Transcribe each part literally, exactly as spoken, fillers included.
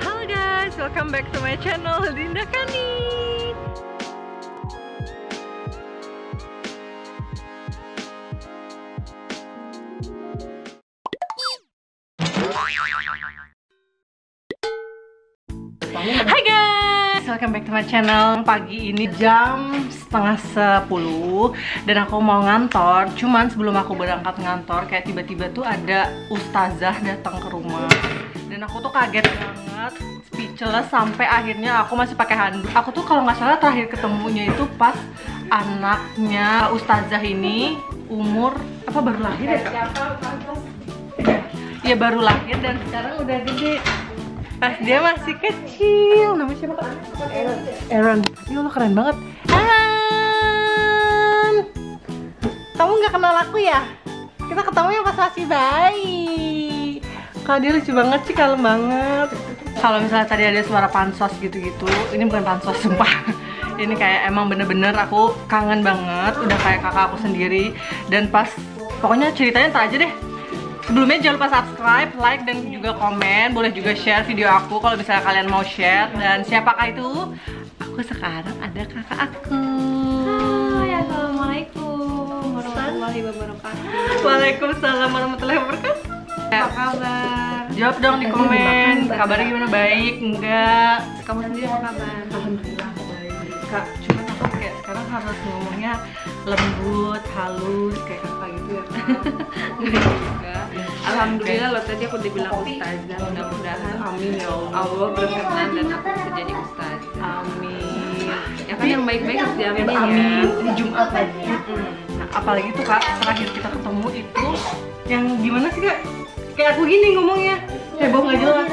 Halo guys, welcome back to my channel Dinda Kani. Hai guys, welcome back to my channel. Pagi ini jam setengah sepuluh dan aku mau ngantor. Cuman sebelum aku berangkat ngantor, kayak tiba-tiba tuh ada ustazah datang ke rumah. Dan aku tuh kaget banget, speechless, sampai akhirnya aku masih pakai handuk. Aku tuh kalau nggak salah terakhir ketemunya itu pas anaknya ustazah ini umur apa baru lahir ya? Iya baru lahir dan sekarang udah gede. Pas dia masih kecil, namanya siapa? Aaron. Aaron. Ya Allah, keren banget. Aaron, kamu nggak kenal aku ya? Kita ketemunya pas masih bayi. Kak, dia lucu banget sih, kalem banget. Kalau misalnya tadi ada suara pansos gitu-gitu, ini bukan pansos sumpah. Ini kayak emang bener-bener aku kangen banget, udah kayak kakak aku sendiri. Dan pas, pokoknya ceritanya ntar aja deh. Sebelumnya jangan lupa subscribe, like, dan juga komen. Boleh juga share video aku kalau misalnya kalian mau share. Dan siapakah itu? Aku sekarang ada kakak aku. Hai, assalamualaikum warahmatullahi wabarakatuh. Waalaikumsalam warahmatullahi wabarakatuh. Apa kabar? Jawab dong di komen. Kabarnya gimana? Baik? Enggak? Kamu sendiri apa kabar? Alhamdulillah baik. Kak, cuman aku kayak sekarang harus ngomongnya lembut, halus, kayak kakak gitu ya. Alhamdulillah loh, tadi aku dibilang ustazah. Mudah-mudahan amin ya Allah berkenan dan aku bisa jadi ustazah. Amin. Ya kan yang baik-baik harus diaminin ya. Amin. Di Jumat tadi. Nah, apalagi tuh Kak, terakhir kita ketemu itu yang gimana sih Kak? Kayak aku gini ngomongnya. Heboh nggak jelas.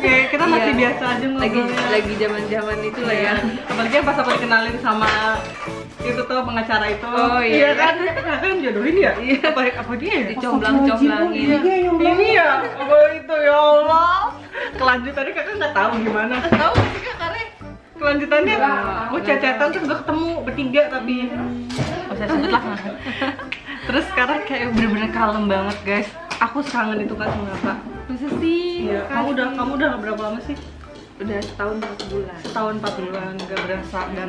Kayak kita masih biasa aja ngobrolnya. Lagi zaman-zaman itu lah ya. Apalagi pas aku dikenalin sama itu tuh pengacara itu. Oh iya, iya kan? Kan jodohin ya? Iya. Apa, apa dia? Dicomblang-comblangin. Ini ya? Apa itu? Ya Allah. Kelanjutannya kakak nggak tahu gimana. Tahu nggak sih kak? Karena kelanjutannya aku cecetan terus udah ketemu bertiga tapi oh saya sebut lah. Terus sekarang kayak bener-bener kalem banget guys. Aku serangan itu kak sama apa? Masa sih? Iya. Kamu udah kamu udah berapa lama sih? Udah setahun empat bulan. Setahun empat bulan nggak berasa dan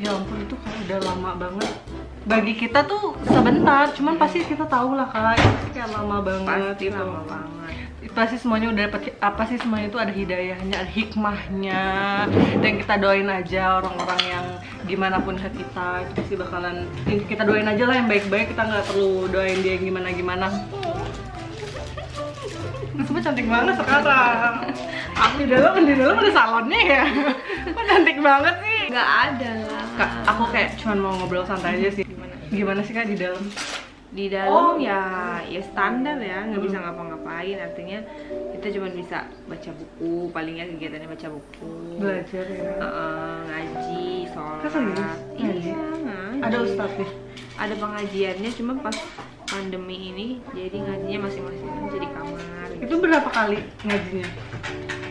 ya ampun, itu kan udah lama banget. Bagi kita tuh sebentar, cuman pasti kita tahu lah kak, itu kayak lama banget. Pasti lama banget. Itu pasti semuanya udah dapet, apa sih semuanya itu ada hidayahnya, ada hikmahnya. Dan kita doain aja orang-orang yang gimana pun ke kita, itu sih bakalan. Kita doain aja lah yang baik-baik, kita nggak perlu doain dia yang gimana-gimana. Semua cantik banget sekarang. Di dalam, di dalam ada salonnya ya. Kok cantik banget sih? Nggak ada lah kak, aku kayak cuman mau ngobrol santai aja sih. Gimana, gimana sih kak di dalam? Di dalam oh. ya ya standar ya, nggak hmm. bisa ngapa-ngapain. Artinya kita cuman bisa baca buku, palingnya kegiatannya baca buku, belajar ya, uh, ngaji, sholat. Iya ngaji. Ada ustaznya, ada pengajiannya. Cuma pas pandemi ini jadi ngajinya masing-masing jadi kamar. Itu berapa kali ngajinya?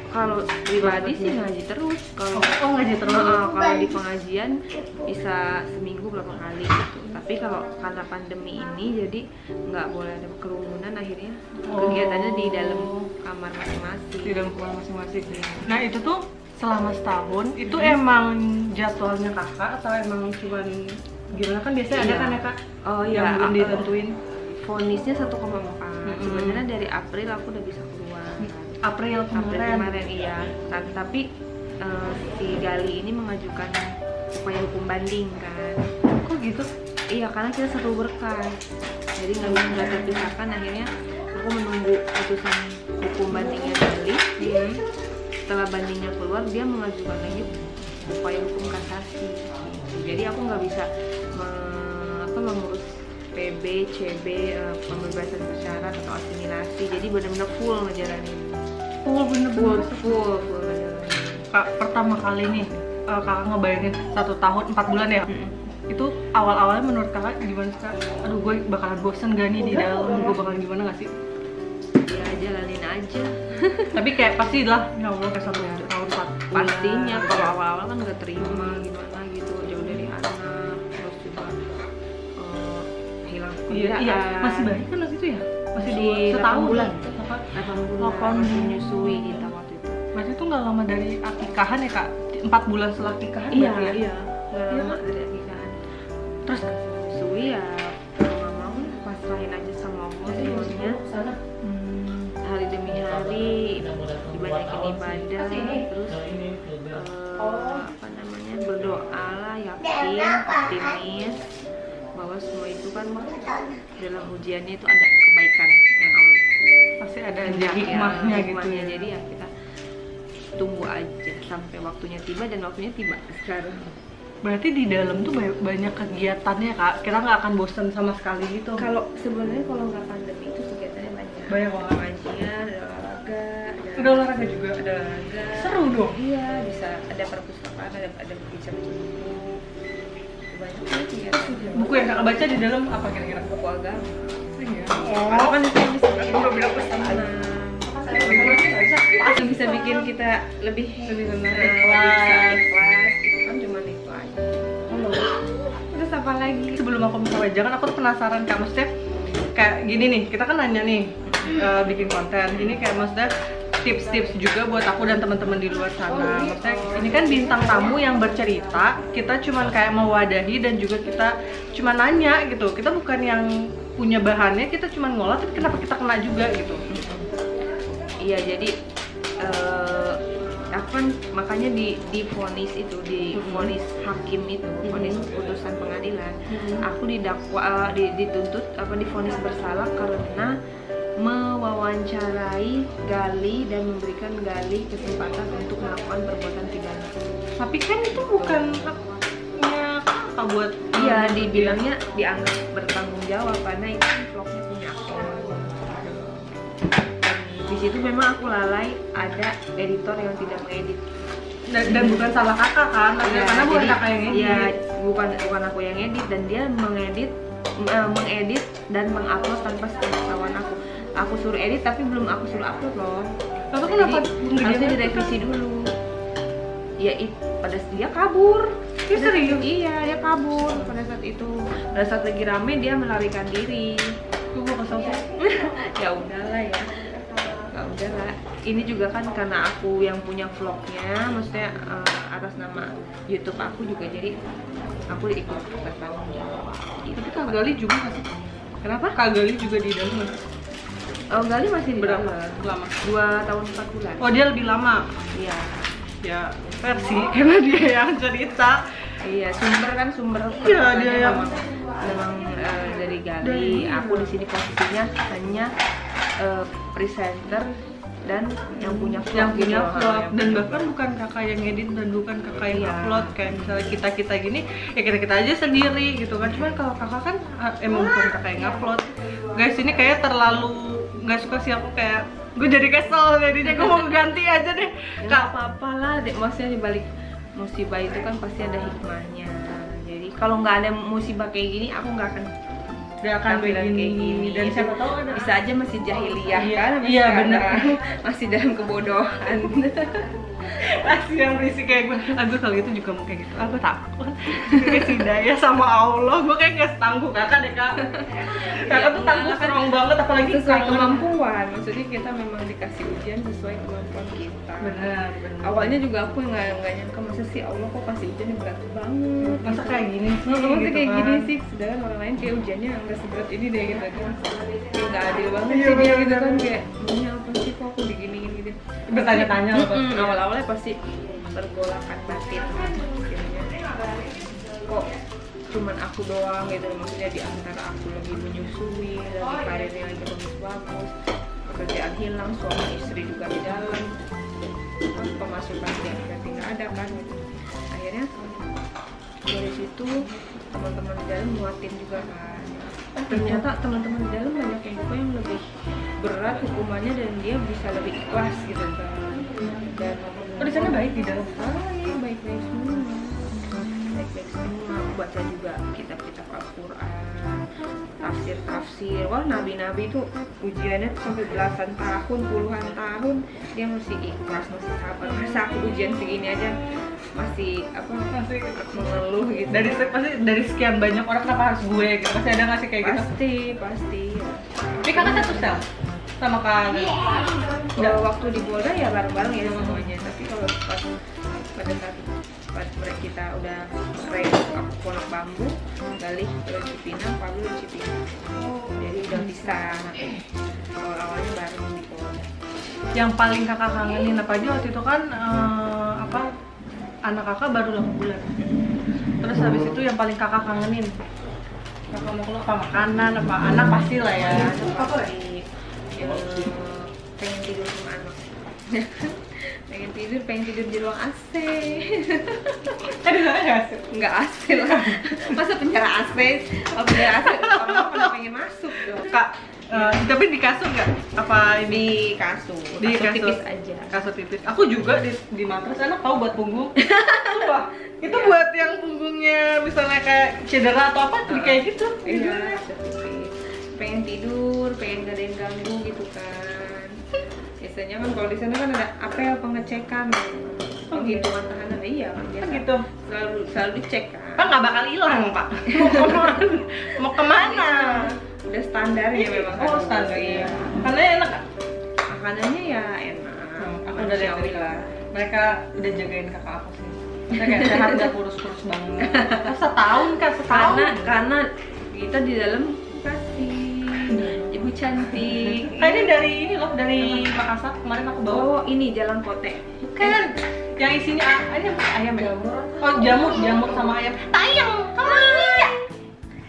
Kalau pribadi sih ngaji terus. Kalau oh, ngaji terus. Uh, kalau di pengajian bisa seminggu berapa kali gitu. Tapi kalau karena pandemi ini jadi nggak boleh ada kerumunan, akhirnya oh. kegiatannya di dalam kamar masing-masing. Di dalam kamar masing-masing. Nah itu tuh selama setahun itu hmm. emang jadwalnya kakak atau emang cuman gimana, kan biasanya iya. ada kan ya kak? Oh iya. Yang belum ditentuin. Vonisnya satu koma empat. Hmm. Sebenarnya dari April aku udah bisa keluar. Hmm. April kemarin. April kemarin iya. Tapi uh, si Galih ini mengajukan upaya hukum banding kan. Kok gitu? Iya, karena kita satu berkas. Jadi nggak bisa nggak terpisahkan. Akhirnya aku menunggu putusan hukum bandingnya Galih. Hmm. Setelah bandingnya keluar, dia mengajukan lagi upaya hukum kasasi. Jadi aku nggak bisa me apa, mengurus P B, C B, uh, pembebasan bersyarat atau asimilasi. Jadi benar-benar full ngejalanin. Full bener-bener full, full Kak, pertama kali nih uh, kakak ngebayangin satu tahun empat bulan ya? Mm-hmm. Itu awal-awalnya menurut kakak gimana sih kak? Aduh, gue bakalan bosen gak nih udah, di dalam? Udah. Gue bakalan gimana gak sih? Ya jalanin aja. Tapi kayak pasti lah, ya Allah kayak satu tahun empat bulan. Pastinya, kalau awal-awal kan gak terima gimana gitu, jauh dari anak. Terus juga uh, hilang pekerjaan. Iya, iya, masih baik kan waktu itu ya? Masih di setahun bulan. delapan bulan menyusui kita waktu itu. nggak lama dari akikahan ya kak, empat bulan setelah akikahan. Iya ya? Iya, nggak ya, lama dari akikahan. Terus suwi ya kalau nggak mau pasrahin aja sama Allah sih maksudnya. Hmm. Hari demi hari dibanyakin ibadah, terus uh, apa namanya berdoa lah, yakin, optimis bahwa semua itu kan dalam ujiannya itu ada kebaikan yang Allah pasti ada ya, hikmahnya ya, gitu ya. Jadi ya kita tunggu aja sampai waktunya tiba, dan waktunya tiba sekarang. Berarti di dalam tuh banyak, banyak kegiatannya kak, kita nggak akan bosan sama sekali gitu. Kalau sebenarnya kalau nggak pandemi itu kegiatannya banyak. Banyak banget. Majian, ada olahraga, ada, ada olahraga juga, ada olahraga. Seru dong. Iya, bisa ada perpustakaan, ada ada baca buku. Banyak kegiatan. Buku yang kakak baca di dalam apa kira-kira? Buku agama. Iya. Karena kan itu yang bisa bikin bilang yang bisa bikin kita lebih lebih menarik kelas. Terus apa lagi? Sebelum aku buka wejangan, aku tuh penasaran kak, maksudnya kayak gini nih, kita kan nanya nih uh, bikin konten ini kayak maksudnya tips-tips juga buat aku dan teman-teman di luar sana. Maksudnya ini kan bintang tamu yang bercerita, kita cuman kayak mewadahi dan juga kita cuma nanya gitu, kita bukan yang punya bahannya, kita cuma ngolah, tapi kenapa kita kena juga gitu. Iya jadi uh, kan makanya di di vonis itu, di vonis hakim itu, vonis putusan pengadilan, aku didakwa di, dituntut apa divonis bersalah karena mewawancarai Galih dan memberikan Galih kesempatan untuk melakukan perbuatan pidana. Tapi kan itu bukan haknya apa buat? Iya, dibilangnya dianggap bertanggung jawab karena itu vlognya punya aku. Di situ memang aku lalai, ada editor yang tidak mengedit dan, dan bukan salah kakak kan, ya, karena bukan kakak yang edit. Iya, bukan bukan aku yang edit dan dia mengedit uh, mengedit dan mengupload tanpa sepengetahuan aku. Aku suruh edit tapi belum aku suruh upload loh. Tapi kenapa harusnya direvisi dulu? Ya it, pada dia kabur. Dia serius? Iya, dia kabur pada saat itu. Pada saat lagi rame dia melarikan diri. Gue kesel sih. Ya udahlah ya. Udah lah, ini juga kan karena aku yang punya vlognya, maksudnya uh, atas nama YouTube aku juga, jadi aku ikut bertanggung jawab. Tapi Kak Galih juga masih, kenapa? Kak Galih juga di dalam masih? Oh, Galih masih di dalam. Berapa lama? dua tahun empat bulan. Oh, dia lebih lama? Iya. Ya, versi, oh. Karena dia yang cerita. Iya, sumber kan sumber. Iya, dia yang memang uh, dari Galih. Aku di sini posisinya hanya Uh, presenter dan yang punya vlog, yang punya vlog, vlog. Dan bahkan bukan kakak yang edit dan bukan kakak yang iya. upload. Kayak misalnya kita-kita gini, ya kita-kita aja sendiri gitu kan. Cuman kalau kakak kan emang bukan kakak yang upload. Guys, ini kayak terlalu nggak suka sih aku, kayak gue jadi kesel jadinya, gue mau ganti aja deh. Nggak apa-apa lah, maksudnya dibalik musibah itu kan pasti ada hikmahnya. Jadi kalau nggak ada musibah kayak gini, aku nggak akan Udah akan kayak gini, dan itu siapa tahu ada bisa aja masih jahiliyah iya, kan masih iya benar masih dalam kebodohan. Masih yang berisi kayak gue, aku kalau itu juga mau kayak gitu, aku takut sudah ya sama Allah, gue kayak nggak setangguh kakak deh kak. Kakak tuh tangguh strong banget, apalagi sesuai kemampuan. Maksudnya kita memang dikasih ujian sesuai kemampuan kita. Benar. Awalnya juga aku nggak nggak nyangka, masa sih Allah kok kasih ujiannya berat banget. Masa kayak gini sih? Masa kayak gini sih? Sedangkan orang lain kayak ujiannya nggak seberat ini deh gitu kan. Nggak adil banget sih dia gitu kan, kayak ini apa sih kok aku diginiin gitu. Bertanya-tanya apa? Awal-awalnya pasti tergolakan batin kok cuman aku doang gitu, maksudnya di antara aku lebih menyusui, lebih karirnya lagi bagus-bagus, pekerjaan hilang, suami istri juga di dalam, pemasukan yang tidak ada kan gitu. Akhirnya dari situ teman-teman di dalam muatin juga kan, ternyata teman-teman di dalam banyak yang juga yang lebih berat hukumannya dan dia bisa lebih ikhlas gitu kan. Dan oh, di sana baik di dalam baik baik baik semua baik baik semua baca juga kitab-kitab Al-Quran, tafsir-tafsir, wah nabi-nabi itu ujiannya sampai belasan tahun, puluhan tahun dia masih ikhlas, masih sabar. Masa aku ujian segini aja masih apa masih mengeluh gitu. Dari pasti dari sekian banyak orang kenapa harus gue gitu, pasti ada nggak sih kayak pasti, gitu pasti pasti ya. Tapi kakak satu sel sama kalian. Kalau waktu di Polda ya bareng-bareng ya semuanya, tapi kalau pas pada saat pas mereka kita udah rek aku Pondok Bambu, Galih ke Cipinang, Pablo ke Cipinang. Oh, jadi udah bisa. Awal-awalnya bareng di Polda. Yang paling kakak kangenin apa aja waktu itu kan uh, apa anak kakak baru delapan bulan. Terus habis itu yang paling kakak kangenin kakak mau keluar apa makanan apa anak pasti lah ya. Apa lagi? Pengen tidur sama anak. pengen tidur, pengen tidur di ruang A C. Aduh, enggak asik. Enggak asik lah. Masa penjara A C? Oh, penjara A C. Orang pernah pengen masuk dong. Kak, uh, tapi di kasur nggak? Apa di kasur? Di kasur, kasur tipis aja. Kasur tipis. Aku juga di, di matras anak tahu buat punggung. Wah, itu ya. Buat yang punggungnya misalnya kayak cedera atau apa, uh, kayak gitu. Iya, tipis. Pengen tidur, pengen gak ada yang ganggu gitu kan. Biasanya kan kalau di sana kan ada apel pengecekan, penghitungan tahanan, iya kan biasa. Gitu. Selalu selalu dicek kan. Pak nggak bakal hilang Pak. Mau kemana? Udah standar ya memang. Oh standar ya. Karena enak kan? Makanannya ya enak. Hmm, aku udah lihat lah. Mereka udah jagain kakak aku sih. Mereka kayak sehat gak kurus-kurus banget. Nah, setahun kan setahun. Karena, karena kita di dalam kasih ibu cantik. Nah, ini dari ini loh dari Makassar kemarin aku bawa. Oh ini jalan kote. Bukan. Yang isinya ayam ayam jamur. Oh jamur jamur sama ayam. Tayang.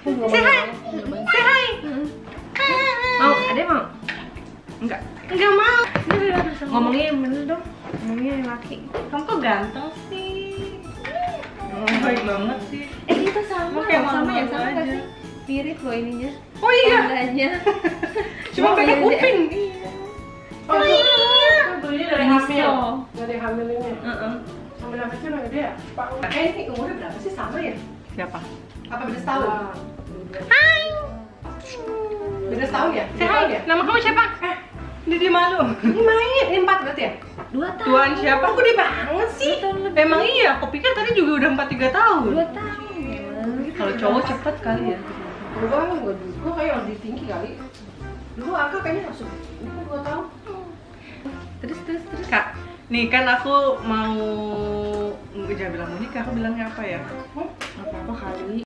Kamu sehat. Sehat. Mau? Ada mau? Enggak. Enggak mau. Ngomongnya yang bener dong. Ngomongnya yang laki. Kamu kok ganteng sih? Hmm, baik banget sih. Eh kita sama. Kayak sama ya sama aja. Mirip loh ininya. Oh iya. Cuma pakai kuping. Oh iya. Tentunya dari hamil. Dari hamil ini. Heeh. Hamil kecil udah gede ya? Eh ini umurnya berapa sih sama ya? Siapa? Apa beda setahun? Hai. Beda setahun ya? Hai. Nama kamu siapa? Eh, Didi malu. Main ini empat berarti ya? dua tahun. Tuan siapa? Aku gede banget sih. Emang iya, aku pikir tadi juga udah empat tiga tahun. dua tahun. Kalau cowok cepet kali ya. Gua nggak dulu, gua kayak lebih tinggi kali. Dulu angka kayaknya masuk, gua dua tahun. Terus terus terus kak, nih kan aku mau, jangan bilang mau nikah, aku bilangnya apa ya? Apa apa kali?